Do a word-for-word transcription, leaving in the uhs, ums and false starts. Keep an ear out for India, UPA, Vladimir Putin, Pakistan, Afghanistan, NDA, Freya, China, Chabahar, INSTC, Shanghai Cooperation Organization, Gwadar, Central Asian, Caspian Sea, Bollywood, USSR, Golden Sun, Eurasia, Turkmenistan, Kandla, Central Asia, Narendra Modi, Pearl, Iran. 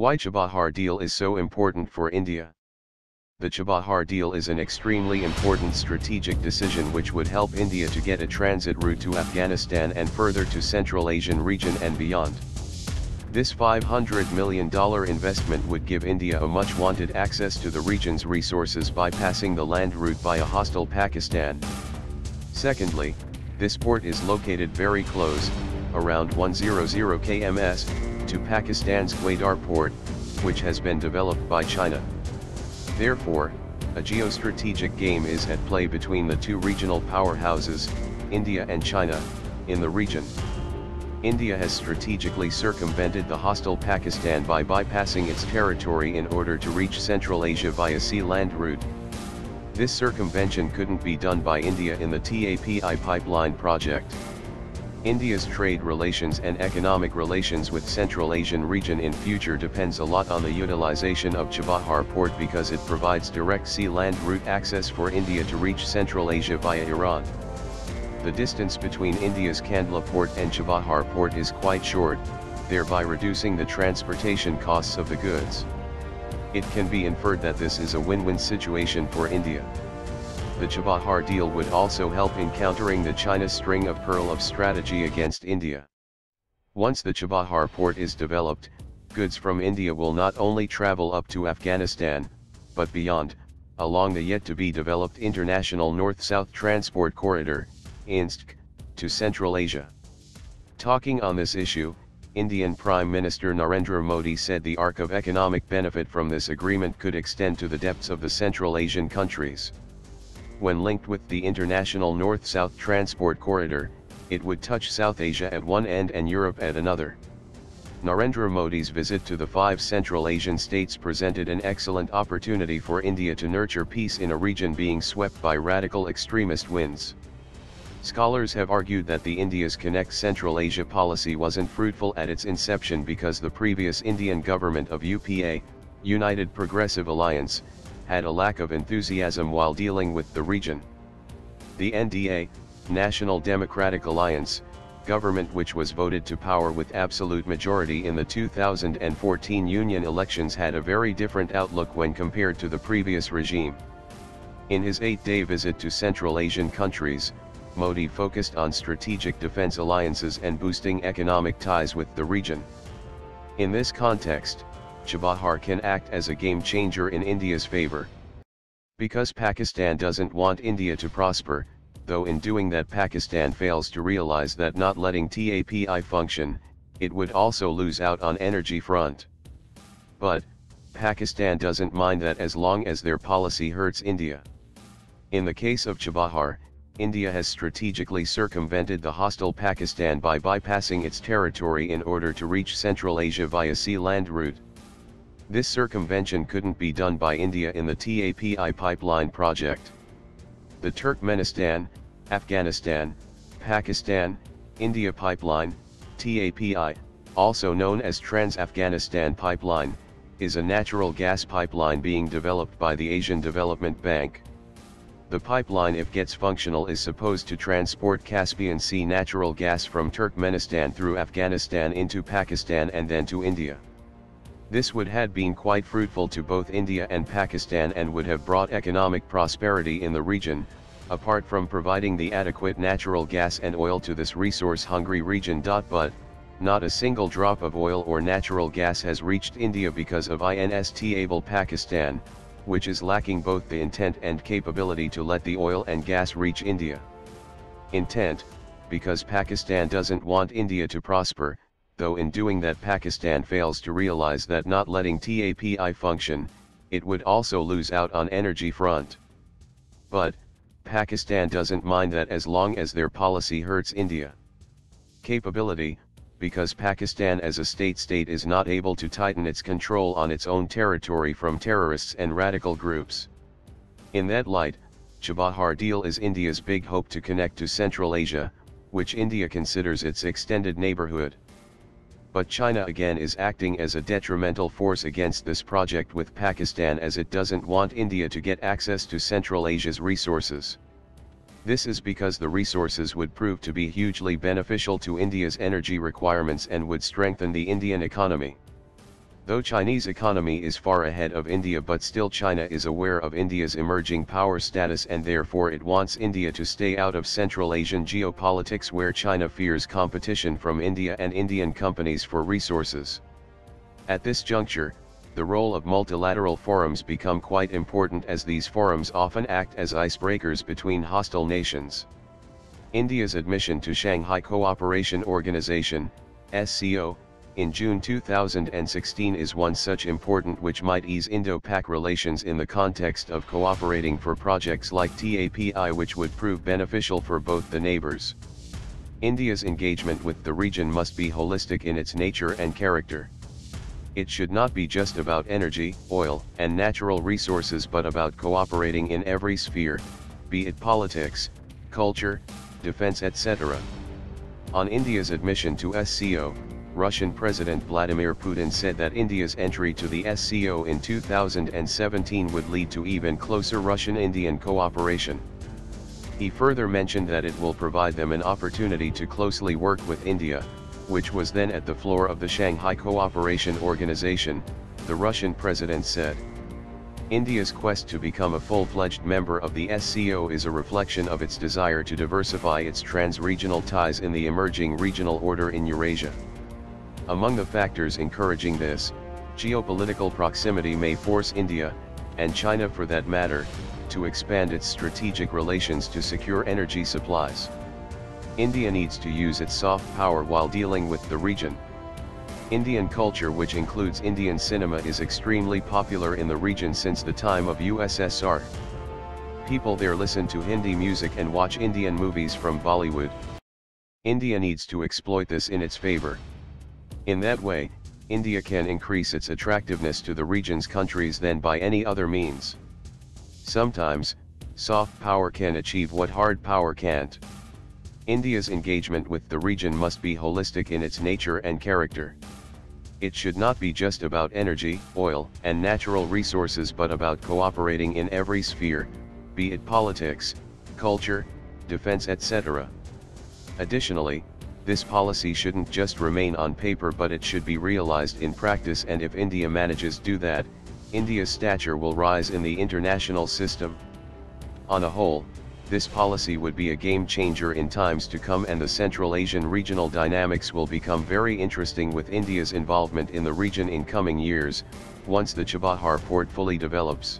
Why Chabahar deal is so important for India? The Chabahar deal is an extremely important strategic decision which would help India to get a transit route to Afghanistan and further to Central Asian region and beyond. This five hundred million dollar investment would give India a much-wanted access to the region's resources by bypassing the land route by a hostile Pakistan. Secondly, this port is located very close, around one hundred kilometers, to Pakistan's Gwadar port, which has been developed by China. Therefore, a geostrategic game is at play between the two regional powerhouses, India and China, in the region. India has strategically circumvented the hostile Pakistan by bypassing its territory in order to reach Central Asia via sea land route. This circumvention couldn't be done by India in the T A P I pipeline project. India's trade relations and economic relations with Central Asian region in future depends a lot on the utilization of Chabahar port because it provides direct sea land route access for India to reach Central Asia via Iran. The distance between India's Kandla port and Chabahar port is quite short, thereby reducing the transportation costs of the goods. It can be inferred that this is a win-win situation for India. The Chabahar deal would also help in countering the China string of Pearl of strategy against India. Once the Chabahar port is developed, goods from India will not only travel up to Afghanistan, but beyond, along the yet-to-be-developed international north-south transport corridor, I N S T C, to Central Asia. Talking on this issue, Indian Prime Minister Narendra Modi said the arc of economic benefit from this agreement could extend to the depths of the Central Asian countries. When linked with the international north-south transport corridor, it would touch South Asia at one end and Europe at another. Narendra Modi's visit to the five Central Asian states presented an excellent opportunity for India to nurture peace in a region being swept by radical extremist winds. Scholars have argued that the India's Connect Central Asia policy wasn't fruitful at its inception because the previous Indian government of U P A, United Progressive Alliance, had a lack of enthusiasm while dealing with the region. The N D A, National Democratic Alliance, government which was voted to power with absolute majority in the two thousand fourteen union elections had a very different outlook when compared to the previous regime. In his eight-day visit to Central Asian countries, Modi focused on strategic defense alliances and boosting economic ties with the region. In this context, Chabahar can act as a game changer in India's favor. Because Pakistan doesn't want India to prosper, though in doing that Pakistan fails to realize that not letting T A P I function, it would also lose out on energy front. But, Pakistan doesn't mind that as long as their policy hurts India. In the case of Chabahar, India has strategically circumvented the hostile Pakistan by bypassing its territory in order to reach Central Asia via sea land route. This circumvention couldn't be done by India in the T A P I pipeline project. The Turkmenistan, Afghanistan, Pakistan, India pipeline, T A P I, also known as Trans-Afghanistan pipeline, is a natural gas pipeline being developed by the Asian Development Bank. The pipeline, if gets functional, is supposed to transport Caspian Sea natural gas from Turkmenistan through Afghanistan into Pakistan and then to India. This would have been quite fruitful to both India and Pakistan and would have brought economic prosperity in the region, apart from providing the adequate natural gas and oil to this resource-hungry region. But, not a single drop of oil or natural gas has reached India because of I N S T C Pakistan, which is lacking both the intent and capability to let the oil and gas reach India. Intent, because Pakistan doesn't want India to prosper, though in doing that Pakistan fails to realize that not letting T A P I function, it would also lose out on energy front. But, Pakistan doesn't mind that as long as their policy hurts India. Capability, because Pakistan as a state-state is not able to tighten its control on its own territory from terrorists and radical groups. In that light, Chabahar deal is India's big hope to connect to Central Asia, which India considers its extended neighborhood. But China again is acting as a detrimental force against this project with Pakistan as it doesn't want India to get access to Central Asia's resources. This is because the resources would prove to be hugely beneficial to India's energy requirements and would strengthen the Indian economy. Though Chinese economy is far ahead of India, but still China is aware of India's emerging power status, and therefore it wants India to stay out of Central Asian geopolitics, where China fears competition from India and Indian companies for resources. At this juncture, the role of multilateral forums become quite important, as these forums often act as icebreakers between hostile nations. India's admission to Shanghai Cooperation Organization, S C O, in June two thousand sixteen is one such important, which might ease Indo-Pak relations in the context of cooperating for projects like T A P I, which would prove beneficial for both the neighbors. India's engagement with the region must be holistic in its nature and character. It should not be just about energy, oil, and natural resources, but about cooperating in every sphere, be it politics, culture, defense, et cetera. On India's admission to S C O, Russian President Vladimir Putin said that India's entry to the S C O in two thousand seventeen would lead to even closer Russian-Indian cooperation. He further mentioned that it will provide them an opportunity to closely work with India, which was then at the floor of the Shanghai Cooperation Organization, the Russian president said. India's quest to become a full-fledged member of the S C O is a reflection of its desire to diversify its trans-regional ties in the emerging regional order in Eurasia. Among the factors encouraging this, geopolitical proximity may force India, and China for that matter, to expand its strategic relations to secure energy supplies. India needs to use its soft power while dealing with the region. Indian culture, which includes Indian cinema, is extremely popular in the region since the time of U S S R. People there listen to Hindi music and watch Indian movies from Bollywood. India needs to exploit this in its favor. In that way, India can increase its attractiveness to the region's countries than by any other means. Sometimes, soft power can achieve what hard power can't. India's engagement with the region must be holistic in its nature and character. It should not be just about energy, oil, and natural resources, but about cooperating in every sphere, be it politics, culture, defense, et cetera. Additionally, this policy shouldn't just remain on paper, but it should be realized in practice, and if India manages to do that, India's stature will rise in the international system. On a whole, this policy would be a game changer in times to come, and the Central Asian regional dynamics will become very interesting with India's involvement in the region in coming years, once the Chabahar port fully develops.